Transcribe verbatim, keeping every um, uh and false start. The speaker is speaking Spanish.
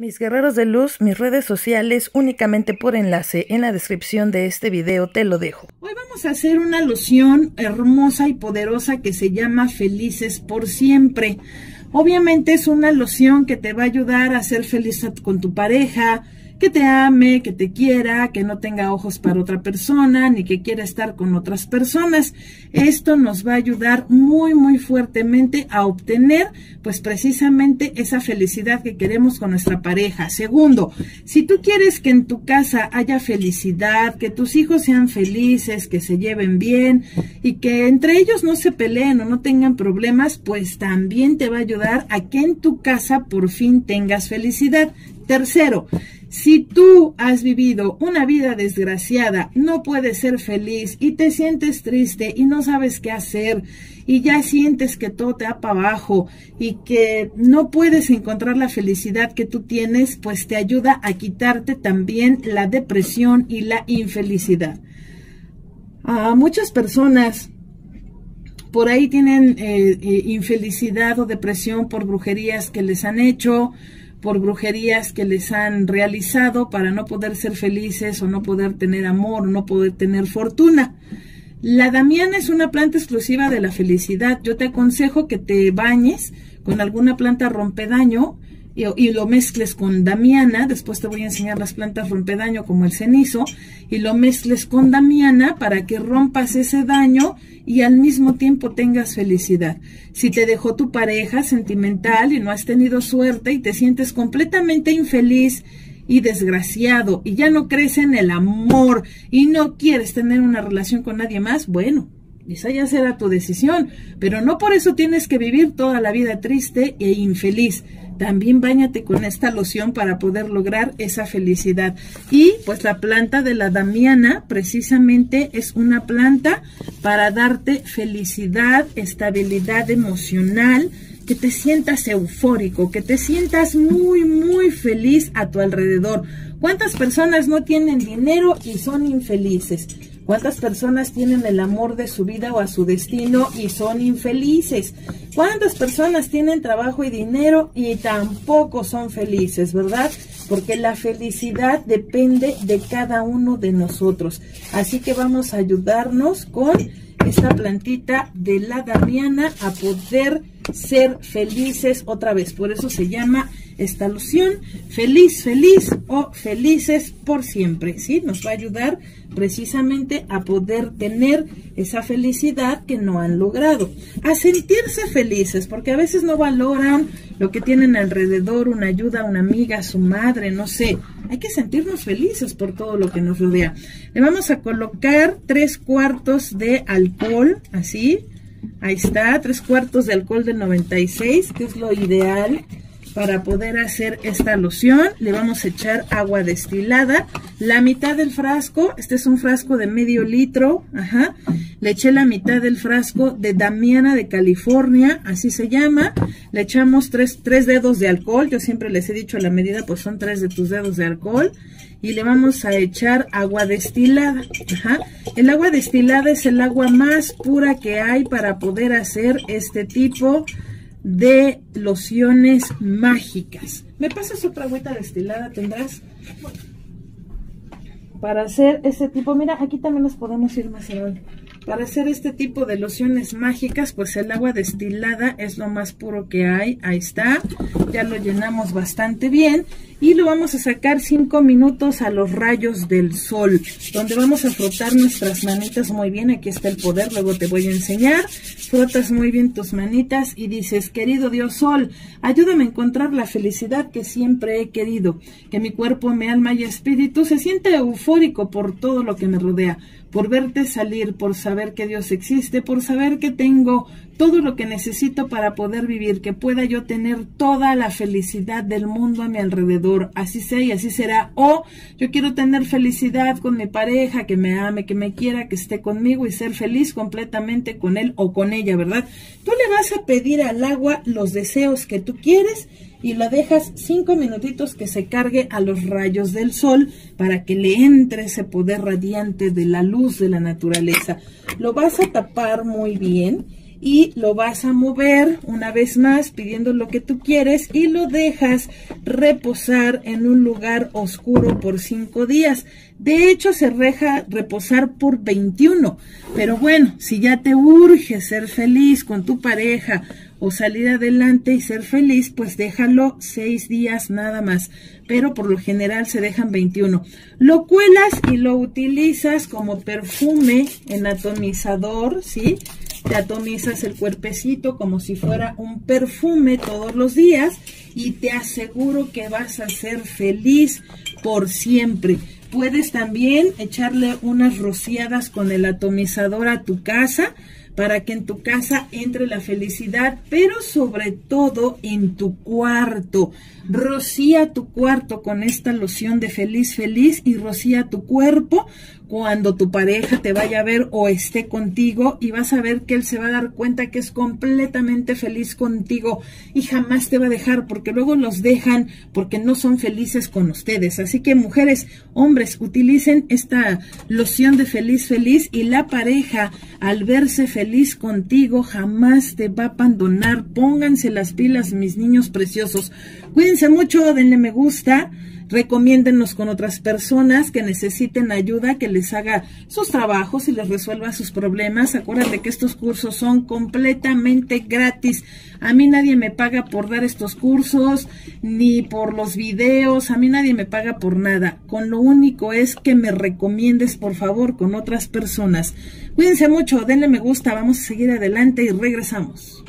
Mis guerreros de luz, mis redes sociales únicamente por enlace en la descripción de este video te lo dejo. Hoy vamos a hacer una alusión hermosa y poderosa que se llama Felices por Siempre. Obviamente es una alusión que te va a ayudar a ser feliz con tu pareja, que te ame, que te quiera, que no tenga ojos para otra persona, ni que quiera estar con otras personas. Esto nos va a ayudar muy, muy fuertemente a obtener, pues precisamente esa felicidad que queremos con nuestra pareja. Segundo, si tú quieres que en tu casa haya felicidad, que tus hijos sean felices, que se lleven bien y que entre ellos no se peleen o no tengan problemas, pues también te va a ayudar a que en tu casa por fin tengas felicidad. Tercero, si tú has vivido una vida desgraciada, no puedes ser feliz y te sientes triste y no sabes qué hacer y ya sientes que todo te va para abajo y que no puedes encontrar la felicidad que tú tienes, pues te ayuda a quitarte también la depresión y la infelicidad. A muchas personas por ahí tienen eh, infelicidad o depresión por brujerías que les han hecho, por brujerías que les han realizado para no poder ser felices o no poder tener amor, no poder tener fortuna. La Damiana es una planta exclusiva de la felicidad. Yo te aconsejo que te bañes con alguna planta rompedaño y, y lo mezcles con Damiana. Después te voy a enseñar las plantas rompedaño como el cenizo y lo mezcles con Damiana para que rompas ese daño y al mismo tiempo tengas felicidad. Si te dejó tu pareja sentimental y no has tenido suerte y te sientes completamente infeliz y desgraciado y ya no crees en el amor y no quieres tener una relación con nadie más, bueno, esa ya será tu decisión, pero no por eso tienes que vivir toda la vida triste e infeliz. También báñate con esta loción para poder lograr esa felicidad. Y pues la planta de la Damiana precisamente es una planta para darte felicidad, estabilidad emocional, que te sientas eufórico, que te sientas muy, muy feliz a tu alrededor. ¿Cuántas personas no tienen dinero y son infelices? ¿Cuántas personas tienen el amor de su vida o a su destino y son infelices? ¿Cuántas personas tienen trabajo y dinero y tampoco son felices, verdad? Porque la felicidad depende de cada uno de nosotros. Así que vamos a ayudarnos con esta plantita de la Damiana a poder ser felices otra vez. Por eso se llama esta alusión Feliz, Feliz o Felices por Siempre, ¿sí? Nos va a ayudar precisamente a poder tener esa felicidad que no han logrado, a sentirse felices, porque a veces no valoran lo que tienen alrededor, una ayuda, una amiga, su madre, no sé. Hay que sentirnos felices por todo lo que nos rodea. Le vamos a colocar tres cuartos de alcohol, así. Ahí está, tres cuartos de alcohol de noventa y seis, que es lo ideal para poder hacer esta loción. Le vamos a echar agua destilada, la mitad del frasco. Este es un frasco de medio litro, ajá. Le eché la mitad del frasco de Damiana de California, así se llama. Le echamos tres, tres dedos de alcohol. Yo siempre les he dicho la medida, pues son tres de tus dedos de alcohol. Y le vamos a echar agua destilada. Ajá. El agua destilada es el agua más pura que hay para poder hacer este tipo de lociones mágicas. ¿Me pasas otra agüita destilada? ¿Tendrás? Para hacer este tipo, mira, aquí también nos podemos ir más adelante. Para hacer este tipo de lociones mágicas, pues el agua destilada es lo más puro que hay. Ahí está, ya lo llenamos bastante bien. Y lo vamos a sacar cinco minutos a los rayos del sol, donde vamos a frotar nuestras manitas muy bien. Aquí está el poder, luego te voy a enseñar. Frotas muy bien tus manitas y dices: querido Dios Sol, ayúdame a encontrar la felicidad que siempre he querido. Que mi cuerpo, mi alma y espíritu se sienta eufórico por todo lo que me rodea. Por verte salir, por saber que Dios existe, por saber que tengo todo lo que necesito para poder vivir, que pueda yo tener toda la felicidad del mundo a mi alrededor, así sea y así será. O yo quiero tener felicidad con mi pareja, que me ame, que me quiera, que esté conmigo y ser feliz completamente con él o con ella, ¿verdad? Tú le vas a pedir al agua los deseos que tú quieres y la dejas cinco minutitos que se cargue a los rayos del sol para que le entre ese poder radiante de la luz de la naturaleza. Lo vas a tapar muy bien y lo vas a mover una vez más pidiendo lo que tú quieres y lo dejas reposar en un lugar oscuro por cinco días. De hecho, se deja reposar por veintiuno, pero bueno, si ya te urge ser feliz con tu pareja o salir adelante y ser feliz, pues déjalo seis días nada más, pero por lo general se dejan veintiuno. Lo cuelas y lo utilizas como perfume en atomizador, ¿sí? Te atomizas el cuerpecito como si fuera un perfume todos los días y te aseguro que vas a ser feliz por siempre. Puedes también echarle unas rociadas con el atomizador a tu casa para que en tu casa entre la felicidad, pero sobre todo en tu cuarto. Rocía tu cuarto con esta loción de feliz feliz y rocía tu cuerpo cuando tu pareja te vaya a ver o esté contigo, y vas a ver que él se va a dar cuenta que es completamente feliz contigo y jamás te va a dejar, porque luego los dejan porque no son felices con ustedes. Así que mujeres, hombres, utilicen esta loción de feliz feliz y la pareja, al verse feliz contigo, jamás te va a abandonar. Pónganse las pilas, mis niños preciosos. Cuídense mucho, denle me gusta. Recomiéndennos con otras personas que necesiten ayuda, que les haga sus trabajos y les resuelva sus problemas. Acuérdate que estos cursos son completamente gratis. A mí nadie me paga por dar estos cursos, ni por los videos. A mí nadie me paga por nada. Con lo único es que me recomiendes, por favor, con otras personas. Cuídense mucho, denle me gusta, vamos a seguir adelante y regresamos.